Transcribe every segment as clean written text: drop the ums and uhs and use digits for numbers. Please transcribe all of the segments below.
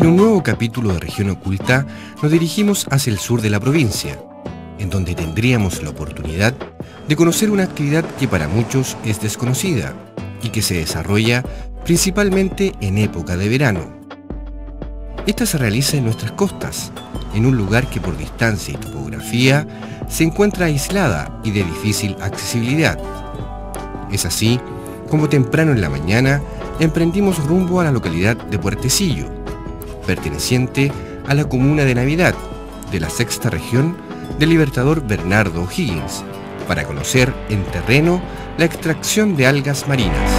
En un nuevo capítulo de Región Oculta nos dirigimos hacia el sur de la provincia, en donde tendríamos la oportunidad de conocer una actividad que para muchos es desconocida y que se desarrolla principalmente en época de verano. Esta se realiza en nuestras costas, en un lugar que por distancia y topografía se encuentra aislada y de difícil accesibilidad. Es así como temprano en la mañana emprendimos rumbo a la localidad de Puertecillo, perteneciente a la comuna de Navidad de la sexta región del Libertador Bernardo O'Higgins, para conocer en terreno la extracción de algas marinas.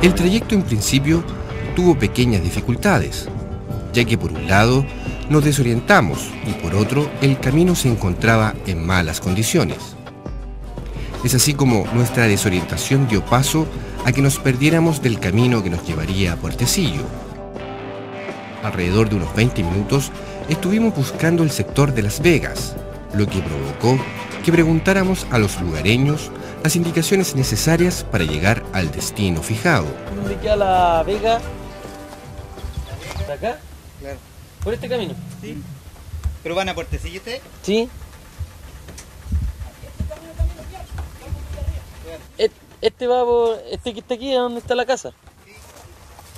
El trayecto en principio tuvo pequeñas dificultades, ya que por un lado nos desorientamos y por otro el camino se encontraba en malas condiciones. Es así como nuestra desorientación dio paso a que nos perdiéramos del camino que nos llevaría a Puertecillo. Alrededor de unos 20 minutos estuvimos buscando el sector de Las Vegas, lo que provocó que preguntáramos a los lugareños las indicaciones necesarias para llegar al destino fijado. ¿Dónde queda La Vega? ¿Por acá? Claro. ¿Por este camino? Sí. ¿Pero van a Puertecillo ustedes? Sí. Este va por... este que está aquí es donde está la casa. Sí.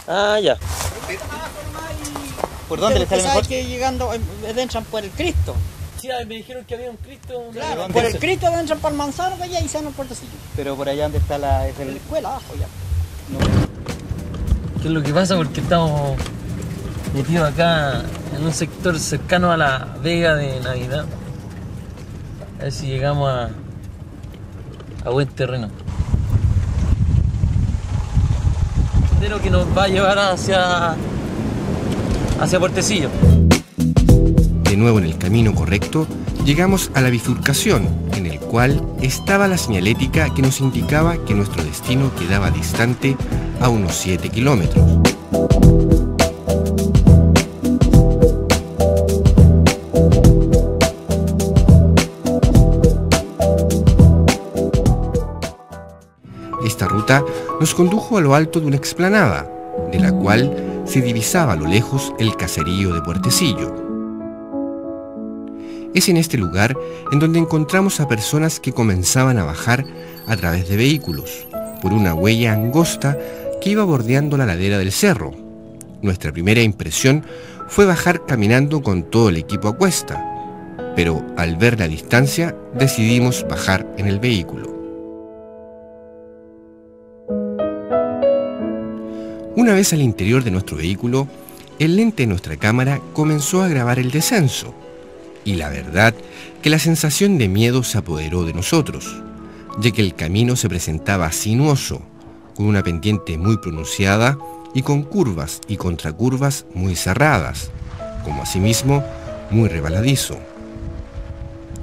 Ah, ya. ¿Por dónde le sale mejor? Que llegando entran por el Cristo. Sí, me dijeron que había un Cristo... Claro, por el Cristo entran por el Manzano, allá y salen por Puertecillo. Pero por allá donde está la... es la escuela abajo ya. No. ¿Qué es lo que pasa? Porque estamos metidos acá en un sector cercano a la Vega de Navidad. A ver si llegamos a buen terreno. Sendero que nos va a llevar hacia Puertecillo. De nuevo en el camino correcto, llegamos a la bifurcación, en el cual estaba la señalética que nos indicaba que nuestro destino quedaba distante a unos 7 kilómetros. Esta ruta nos condujo a lo alto de una explanada, de la cual se divisaba a lo lejos el caserío de Puertecillo. Es en este lugar en donde encontramos a personas que comenzaban a bajar a través de vehículos, por una huella angosta que iba bordeando la ladera del cerro. Nuestra primera impresión fue bajar caminando con todo el equipo a cuesta, pero al ver la distancia decidimos bajar en el vehículo. Una vez al interior de nuestro vehículo, el lente de nuestra cámara comenzó a grabar el descenso. Y la verdad que la sensación de miedo se apoderó de nosotros, ya que el camino se presentaba sinuoso, con una pendiente muy pronunciada y con curvas y contracurvas muy cerradas, como asimismo muy rebaladizo.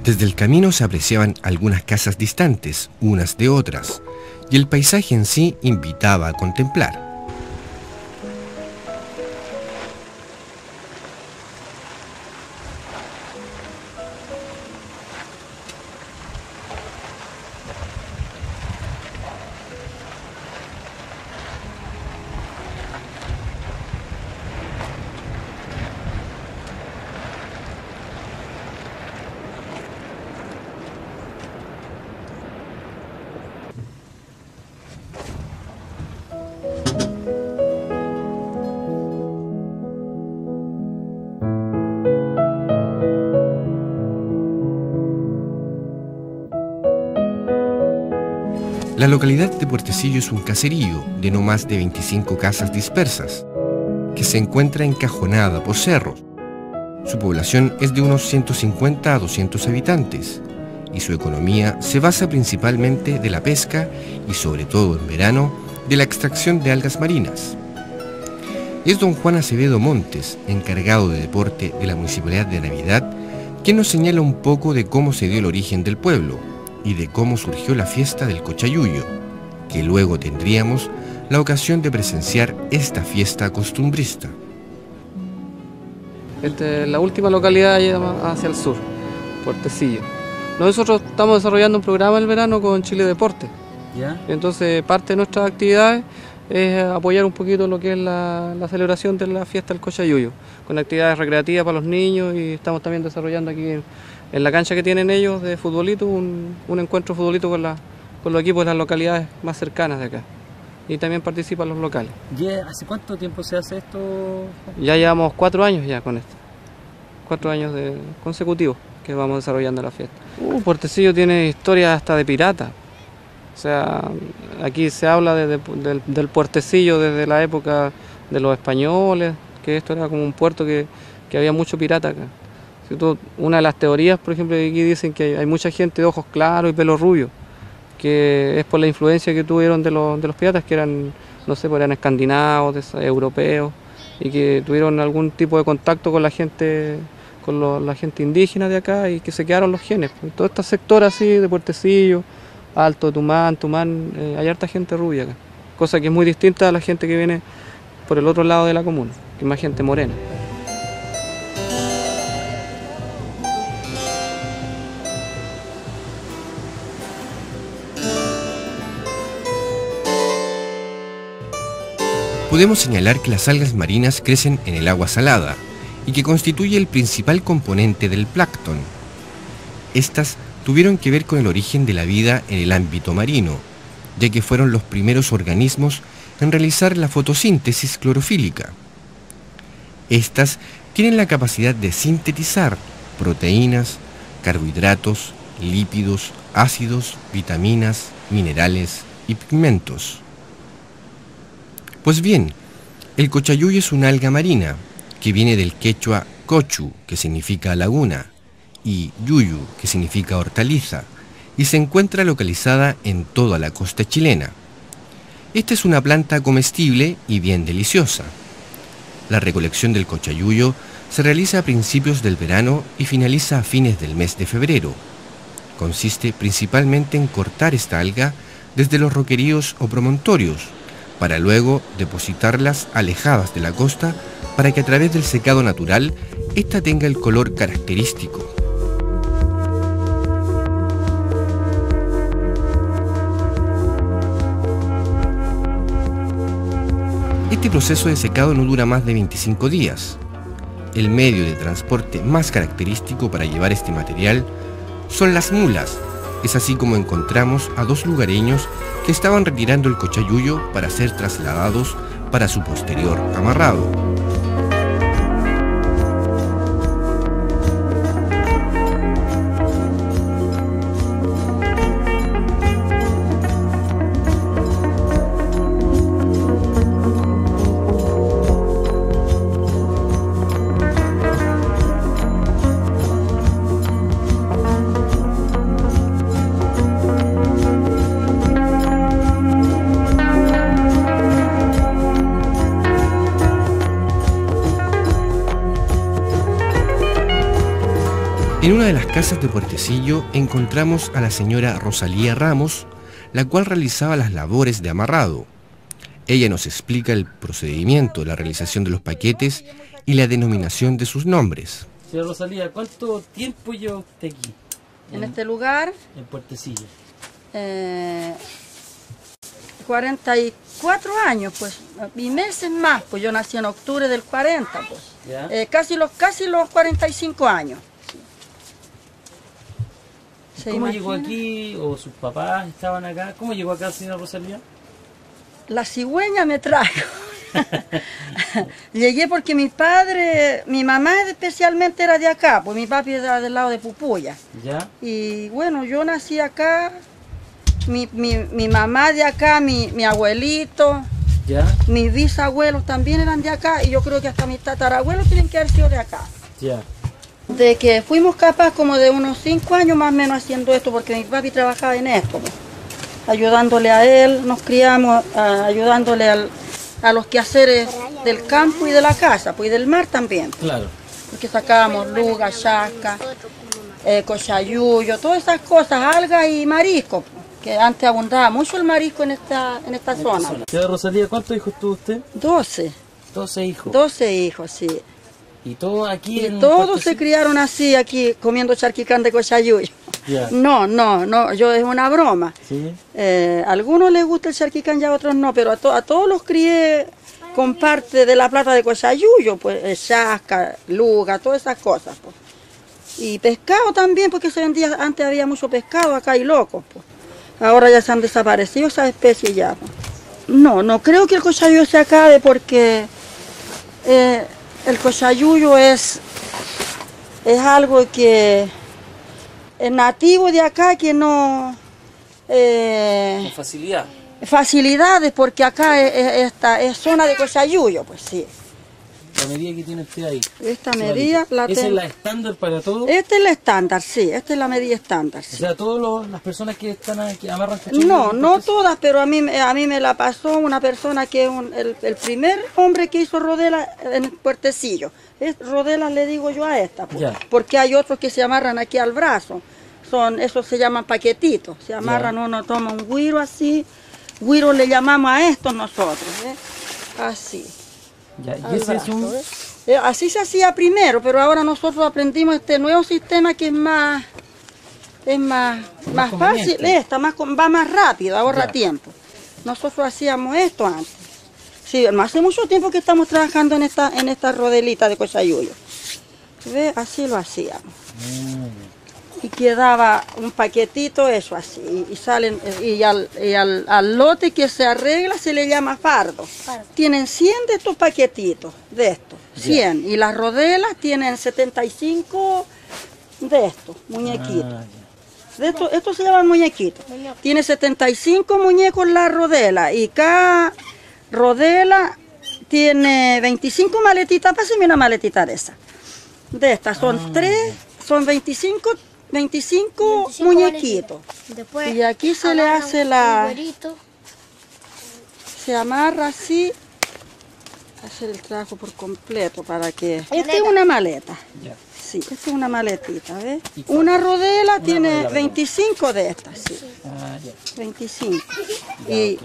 Desde el camino se apreciaban algunas casas distantes unas de otras, y el paisaje en sí invitaba a contemplar. La localidad de Puertecillo es un caserío de no más de 25 casas dispersas, que se encuentra encajonada por cerros. Su población es de unos 150 a 200 habitantes, y su economía se basa principalmente de la pesca y, sobre todo en verano, de la extracción de algas marinas. Es don Juan Acevedo Montes, encargado de deporte de la Municipalidad de Navidad, quien nos señala un poco de cómo se dio el origen del pueblo y de cómo surgió la fiesta del Cochayuyo, que luego tendríamos la ocasión de presenciar esta fiesta costumbrista. Esta es la última localidad hacia el sur, Puertecillo. Nosotros estamos desarrollando un programa el verano con Chile Deporte. ¿Ya? Entonces parte de nuestras actividades es apoyar un poquito lo que es la celebración de la fiesta del Cochayuyo, con actividades recreativas para los niños, y estamos también desarrollando aquí en la cancha que tienen ellos de futbolito, un encuentro futbolito con los equipos de las localidades más cercanas de acá. Y también participan los locales. ¿Y hace cuánto tiempo se hace esto? Ya llevamos 4 años ya con esto. 4 años consecutivos que vamos desarrollando la fiesta. Puertecillo tiene historia hasta de pirata. O sea, aquí se habla del puertecillo desde la época de los españoles, que esto era como un puerto que había mucho pirata acá. Una de las teorías, por ejemplo, aquí dicen que hay mucha gente de ojos claros y pelo rubio, que es por la influencia que tuvieron de los piratas, que eran, no sé, eran escandinavos, europeos, y que tuvieron algún tipo de contacto con la gente, indígena de acá, y que se quedaron los genes. Todo este sector así de Puertecillo, Alto, Tumán, hay harta gente rubia acá, cosa que es muy distinta a la gente que viene por el otro lado de la comuna, que es más gente morena. Podemos señalar que las algas marinas crecen en el agua salada y que constituye el principal componente del plancton. Estas tuvieron que ver con el origen de la vida en el ámbito marino, ya que fueron los primeros organismos en realizar la fotosíntesis clorofílica. Estas tienen la capacidad de sintetizar proteínas, carbohidratos, lípidos, ácidos, vitaminas, minerales y pigmentos. Pues bien, el cochayuyo es una alga marina que viene del quechua cochu, que significa laguna, y yuyu, que significa hortaliza, y se encuentra localizada en toda la costa chilena. Esta es una planta comestible y bien deliciosa. La recolección del cochayuyo se realiza a principios del verano y finaliza a fines del mes de febrero. Consiste principalmente en cortar esta alga desde los roqueríos o promontorios, para luego depositarlas alejadas de la costa para que a través del secado natural ésta tenga el color característico. Este proceso de secado no dura más de 25 días. El medio de transporte más característico para llevar este material son las mulas. Es así como encontramos a 2 lugareños que estaban retirando el cochayuyo para ser trasladados para su posterior amarrado. En una de las casas de Puertecillo encontramos a la señora Rosalía Ramos, la cual realizaba las labores de amarrado. Ella nos explica el procedimiento, la realización de los paquetes y la denominación de sus nombres. Señora Rosalía, ¿cuánto tiempo lleva usted aquí? En este lugar. En Puertecillo. 44 años, pues, y meses más, pues yo nací en octubre del 40, pues. Casi los 45 años. ¿Cómo llegó aquí, o sus papás estaban acá? ¿Cómo llegó acá, señora Rosalía? La cigüeña me trajo. Llegué porque mi padre, mi mamá especialmente era de acá, pues mi papi era del lado de Pupuya. ¿Ya? Y bueno, yo nací acá, mi mamá de acá, mi abuelito, ¿ya?, mis bisabuelos también eran de acá, y yo creo que hasta mis tatarabuelos tienen que haber sido de acá. ¿Ya? De que fuimos capaz como de unos 5 años más o menos haciendo esto, porque mi papi trabajaba en esto, pues, ayudándole a él, nos criamos, ayudándole a los quehaceres del campo y de la casa, pues, y del mar también. Claro. Porque sacábamos luga, chasca, cochayuyo, todas esas cosas, algas y marisco, que antes abundaba mucho el marisco en esta zona. Señora Rosalía, ¿cuántos hijos tuvo usted? 12. 12 hijos. 12 hijos, sí. Y todos aquí. Y todos se criaron así, aquí, comiendo charquicán de cochayuyo. Yeah. No, yo es una broma. ¿Sí? A algunos les gusta el charquicán y a otros no, pero a todos los crié con parte de la plata de Cochayuyo, pues chasca, luga, todas esas cosas, pues. Y pescado también, porque ese día antes había mucho pescado acá y locos, pues. Ahora ya se han desaparecido esas especies ya, pues. No creo que el cochayuyo se acabe porque el cochayuyo es algo que es nativo de acá, que no... con facilidad. Facilidades, porque acá es zona de cochayuyo, pues sí. ¿La medida que tiene usted ahí? Esta medida la tengo. ¿Esa es la estándar para todo? Esta es la estándar, sí, esta es la medida estándar. Sí. O sea, todas las personas que están aquí amarran cochayuyo. No todas, pero a mí me la pasó una persona que es el primer hombre que hizo rodelas en el Puertecillo. Rodelas le digo yo a esta, pues, porque hay otros que se amarran aquí al brazo. Esos se llaman paquetitos, se amarran, uno toma un guiro así, guiro le llamamos a estos nosotros, así. Ya, y ese brazo, es un... Así se hacía primero, pero ahora nosotros aprendimos este nuevo sistema que es más fácil, va más rápido, ahorra tiempo. Nosotros hacíamos esto antes. Sí, hace mucho tiempo que estamos trabajando en esta rodelita de cochayuyo. ¿Ve? Así lo hacíamos. Y quedaba un paquetito, eso así, y salen, y al lote que se arregla se le llama fardo. Tienen 100 de estos paquetitos, de estos, 100, y las rodelas tienen 75 de estos, muñequitos. De estos se llaman muñequitos. Tiene 75 muñecos la rodela, y cada rodela tiene 25 maletitas, pásame una maletita de esas. De estas son 3, son 25 muñequitos. Después, y aquí se le hace se amarra así, hace el trabajo por completo para que... Esta es una maleta. Sí, esta es una maletita, ¿ves? Una rodela tiene 25 de estas, sí. 25. Y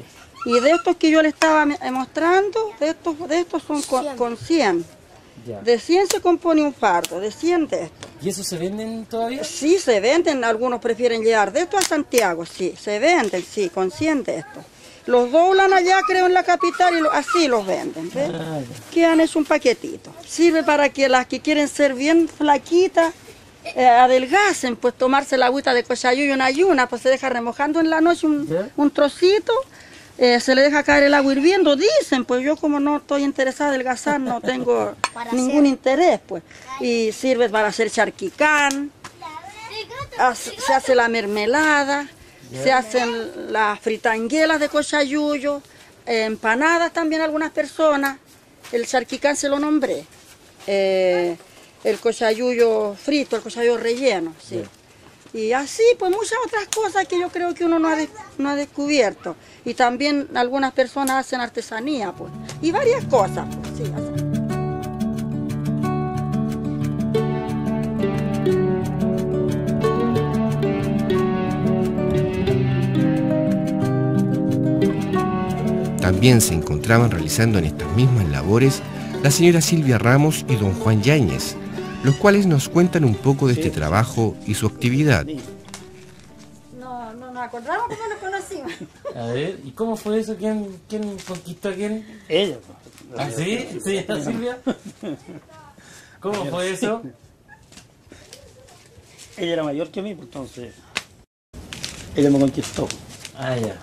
de estos que yo le estaba mostrando, de estos son con 100. De 100 se compone un fardo, de 100 de estos. ¿Y esos se venden todavía? Sí, se venden, algunos prefieren llevar de estos a Santiago, sí, se venden, sí, con 100 de estos. Los doblan allá, creo, en la capital y así los venden, ¿ves? Que han hecho un paquetito. Sirve para que las que quieren ser bien flaquitas adelgacen, pues tomarse la agüita de cochayuyo en ayuna, pues se deja remojando en la noche un trocito. Se le deja caer el agua hirviendo, dicen, pues yo como no estoy interesada en adelgazar, no tengo ningún interés, pues. Y sirve para hacer charquicán, se hace la mermelada, se hacen las fritanguelas de cochayuyo, empanadas también algunas personas. El charquicán se lo nombré, el cochayuyo frito, el cochayuyo relleno, sí. Y así, pues muchas otras cosas que yo creo que uno no ha descubierto. Y también algunas personas hacen artesanía, pues. Y varias cosas, pues, sí. También se encontraban realizando en estas mismas labores la señora Silvia Ramos y don Juan Yáñez, los cuales nos cuentan un poco de este trabajo y su actividad. No nos acordamos cómo nos conocimos. A ver, ¿y cómo fue eso? ¿Quién conquistó a quién? Ella. ¿Ah, sí? ¿Sí, Silvia? ¿Cómo fue eso? Ella era mayor que mí, entonces ella me conquistó. Ah, ya.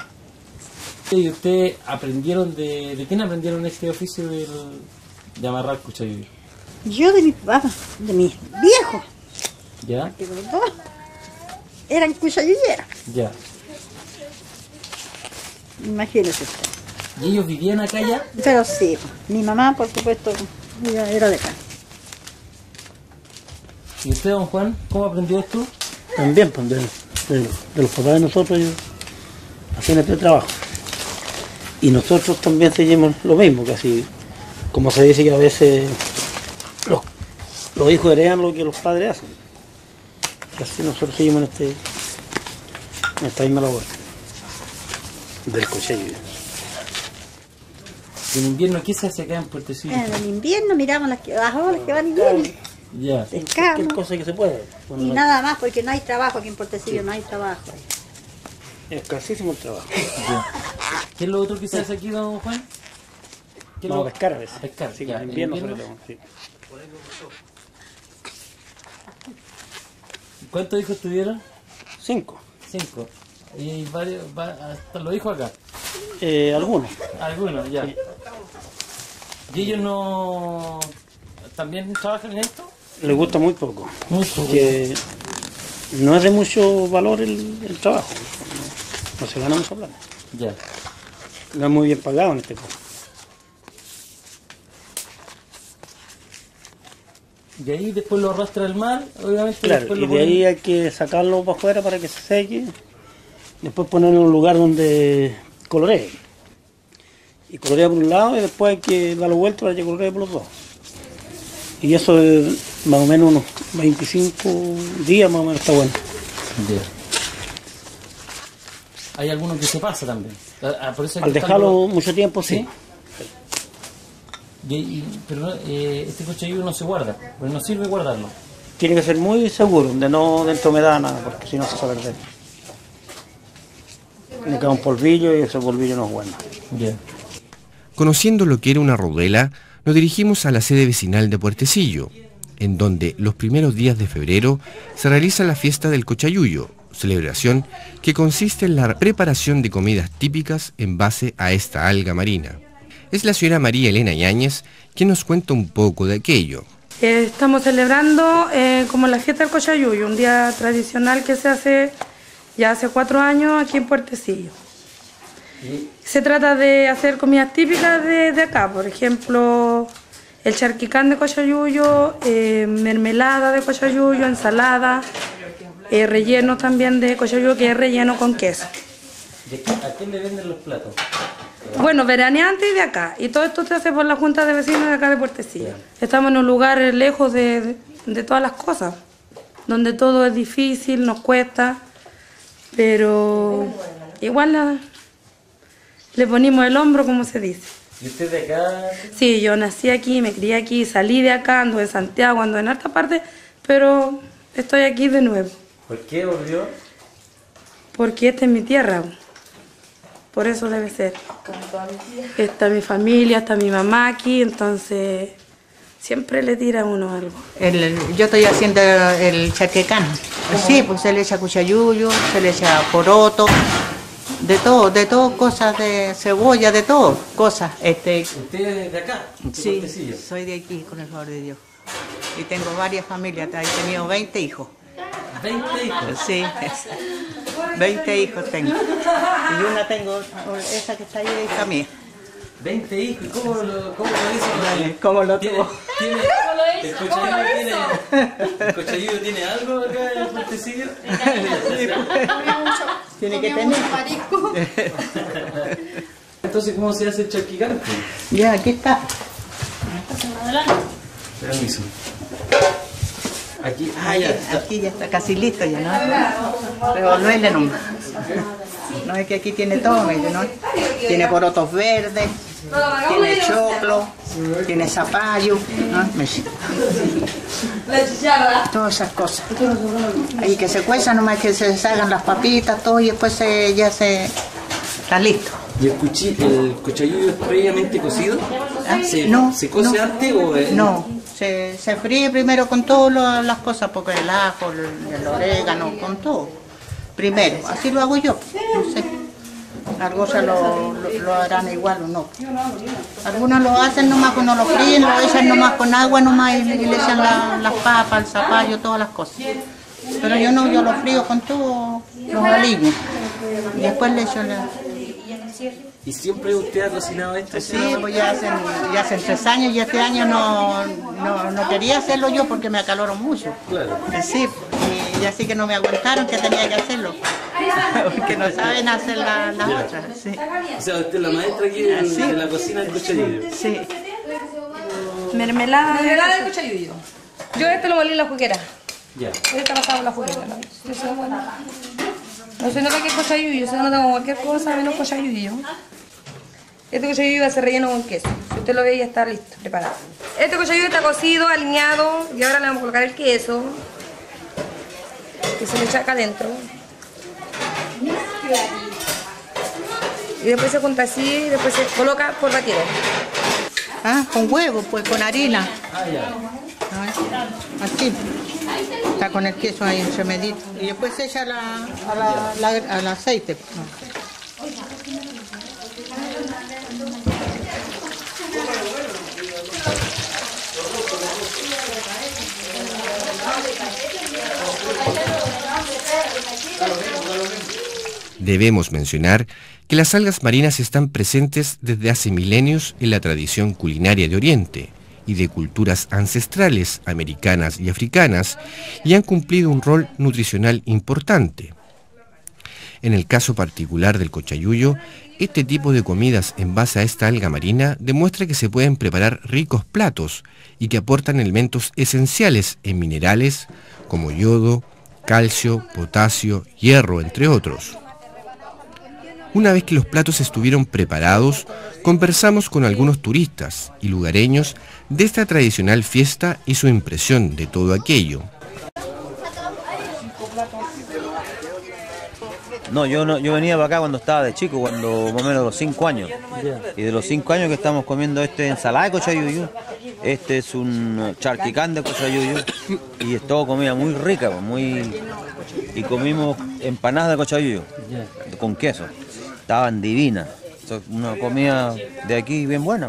¿Y ustedes aprendieron de quién aprendieron este oficio de amarrar cochayuyo? Yo de mi papá, de mis viejos. ¿Ya? Porque los dos eran cochayuyeras. Ya. Imagínese usted. ¿Y ellos vivían acá ya? Pero sí, mi mamá, por supuesto, ella era de acá. ¿Y usted, don Juan, cómo aprendió esto? También, pues, de los papás de nosotros, ellos hacían este trabajo. Y nosotros también seguimos lo mismo, casi, como se dice que a veces... Los hijos heredan lo que los padres hacen. Y así nosotros seguimos en esta misma labor del cochayuyo. ¿En invierno qué se hace acá en Puertecillo? En invierno miramos las olas que van y vienen. Ya. Cercamos. ¿Qué cosa que se puede? Bueno, y no... nada más, porque no hay trabajo aquí en Puertecillo, sí. No hay trabajo. Es escasísimo el trabajo. Ya. ¿Qué es lo otro que se hace aquí, don Juan? No, lo... pescar a veces. A pescar, sí, ya, en invierno sobre todo, sí. ¿Cuántos hijos tuvieron? 5. 5. ¿Y varios, hasta los hijos acá? Algunos. Algunos, ya. Sí. ¿Y ellos no también trabajan en esto? Les gusta muy poco. Muy poco. Porque no es de mucho valor el trabajo. No se gana mucho plata. Ya. No es muy bien pagado en este caso. Y ahí después lo arrastra el mar, obviamente. Claro, y de ahí hay que sacarlo para afuera para que se seque. Después ponerlo en un lugar donde coloree. Y colorea por un lado y después hay que darlo vuelta para que coloree por los dos. Y eso es más o menos unos 25 días, más o menos está bueno. Yeah. Hay algunos que se pasa también. Por eso hay que al dejarlo mucho tiempo, sí. ¿Sí? Pero este cochayuyo no se guarda, porque no sirve guardarlo. Tiene que ser muy seguro, donde no dentro me da nada, porque si no se va a perder. Me queda un polvillo y ese polvillo no es bueno. Bien. Conociendo lo que era una rodela, nos dirigimos a la sede vecinal de Puertecillo, en donde los primeros días de febrero se realiza la fiesta del cochayuyo, celebración que consiste en la preparación de comidas típicas en base a esta alga marina. Es la señora María Elena Yáñez quien nos cuenta un poco de aquello. Estamos celebrando como la fiesta del Cochayuyo, un día tradicional que se hace ya hace 4 años aquí en Puertecillo. Se trata de hacer comidas típicas de acá, por ejemplo, el charquicán de Cochayuyo, mermelada de Cochayuyo, ensalada, relleno también de Cochayuyo que es relleno con queso. ¿A quién le venden los platos? Bueno, veraneante y de acá. Y todo esto se hace por la Junta de Vecinos de acá de Puertecillo. Estamos en un lugar lejos de todas las cosas, donde todo es difícil, nos cuesta, pero igual le ponemos el hombro, como se dice. ¿Y usted de acá? Sí, yo nací aquí, me crié aquí, salí de acá, ando en Santiago, ando en hartas partes, pero estoy aquí de nuevo. ¿Por qué volvió? Porque esta es mi tierra. Por eso debe ser. Está mi familia, está mi mamá aquí, entonces siempre le tira uno algo. Yo estoy haciendo el charquecán. Sí, pues se le echa cochayuyo, se le echa poroto, de todo, cosas de cebolla, de todo, cosas. ¿Usted es de acá? Sí, Puertecillo. Soy de aquí, con el favor de Dios. Y tengo varias familias, he tenido 20 hijos. ¿20 hijos? Sí. 20 hijos tengo. Y una tengo, esa que está ahí, hija mía. 20 hijos, ¿cómo lo hizo? ¿Cómo lo tuvo? ¿El cochayuyo tiene algo acá en el Puertecillo? Sí, pues. Tiene que tener. Entonces, ¿cómo se hace el charquicán? Ya, aquí está. Permiso. Aquí, aquí ya está casi listo, ya no. Revolverle nomás. No es que aquí tiene todo, ¿no? Tiene porotos verdes, tiene choclo, tiene zapallo, ¿no? Todas esas cosas. Y que se cuezan nomás, que se salgan las papitas, todo, y después está listo. ¿Y el cochayuyo es previamente cocido? ¿Se cose antes o es? No. Se fríe primero con todas las cosas, porque el ajo, el orégano, con todo. Primero, así lo hago yo, no sé. Algunos lo harán igual o no. Algunos lo hacen nomás cuando lo fríen, lo echan nomás con agua nomás y le echan las papas, el zapallo, todas las cosas. Pero yo no, yo lo frío con todos los aliños. Y después le echo la... ¿Y siempre usted ha cocinado esto? Sí, pues ya hacen 3 años y este año no quería hacerlo yo porque me acaloraron mucho. Claro. Sí, y así que no me aguantaron que tenía que hacerlo. Porque no saben hacer las otras. Sí. O sea, usted es la maestra aquí en la cocina del cochayuyo. Sí. Mermelada del cochayuyo. Yo este lo molí en la juguera. Ya. Yo este pasaba en la juguera. No se nota que es cochayuyo, se nota como cualquier cosa menos cochayuyo. Este cochayuyo va a ser relleno con queso. Si usted lo ve, ya está listo, preparado. Este cochayuyo está cocido, aliñado, y ahora le vamos a colocar el queso, que se le echa acá adentro. Y después se junta así y después se coloca por batido. Ah, con huevo, pues con harina. Así. Está con el queso ahí entre medias. Y después se echa al aceite. Debemos mencionar que las algas marinas están presentes desde hace milenios en la tradición culinaria de Oriente y de culturas ancestrales americanas y africanas, y han cumplido un rol nutricional importante. En el caso particular del cochayuyo, este tipo de comidas en base a esta alga marina demuestra que se pueden preparar ricos platos y que aportan elementos esenciales en minerales como yodo, calcio, potasio, hierro, entre otros. Una vez que los platos estuvieron preparados, conversamos con algunos turistas y lugareños de esta tradicional fiesta y su impresión de todo aquello. No, yo venía para acá cuando estaba de chico, cuando más o menos los 5 años. Y de los 5 años que estamos comiendo ensalada de cochayuyo. Este es un charquicán de cochayuyo y es todo comida muy rica, y comimos empanadas de cochayuyo con queso. Estaban divinas, una comida de aquí bien buena,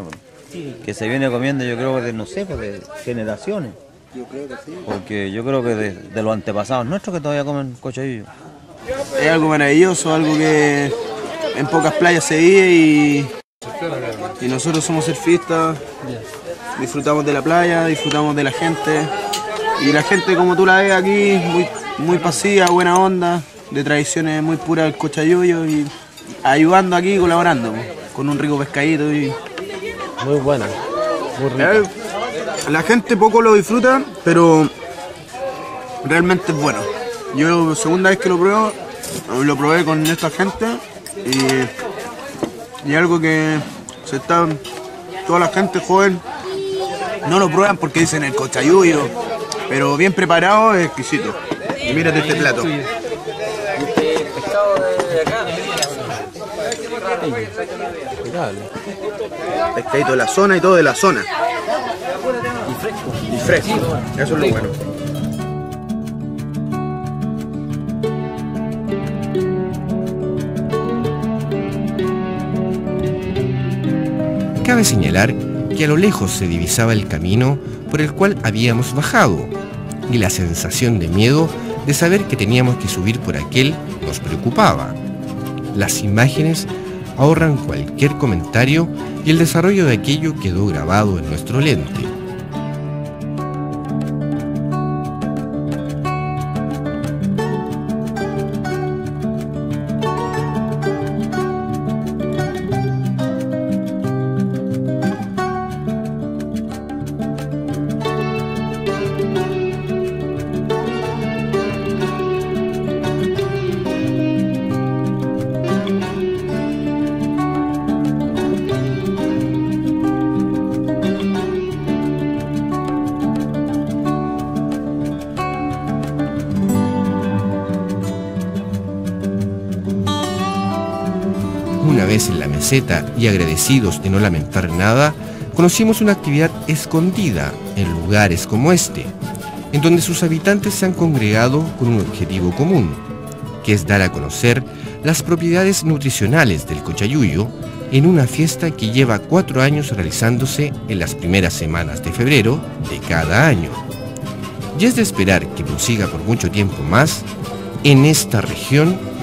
que se viene comiendo yo creo que de, no sé, pues de generaciones. Porque yo creo que de los antepasados nuestros que todavía comen cochayuyo. Es algo maravilloso, algo que en pocas playas se vive y nosotros somos surfistas, disfrutamos de la playa, disfrutamos de la gente. Y la gente como tú la ves aquí, muy pasiva, buena onda, de tradiciones muy puras del cochayuyo y ayudando aquí, colaborando con un rico pescadito. Muy buena, muy rica. La gente poco lo disfruta, pero realmente es bueno. Yo segunda vez que lo pruebo, lo probé con esta gente y algo que se está, toda la gente joven no lo prueban porque dicen el cochayuyo, pero bien preparado es exquisito. Y mírate este plato. Pescadito de la zona y todo de la zona. Y fresco. Y fresco. Eso es lo bueno. Cabe señalar que a lo lejos se divisaba el camino por el cual habíamos bajado, y la sensación de miedo de saber que teníamos que subir por aquel nos preocupaba. Las imágenes ahorran cualquier comentario y el desarrollo de aquello quedó grabado en nuestro lente. Una vez en la meseta y agradecidos de no lamentar nada, conocimos una actividad escondida en lugares como este, en donde sus habitantes se han congregado con un objetivo común, que es dar a conocer las propiedades nutricionales del cochayuyo en una fiesta que lleva 4 años realizándose en las primeras semanas de febrero de cada año. Y es de esperar que prosiga por mucho tiempo más en esta región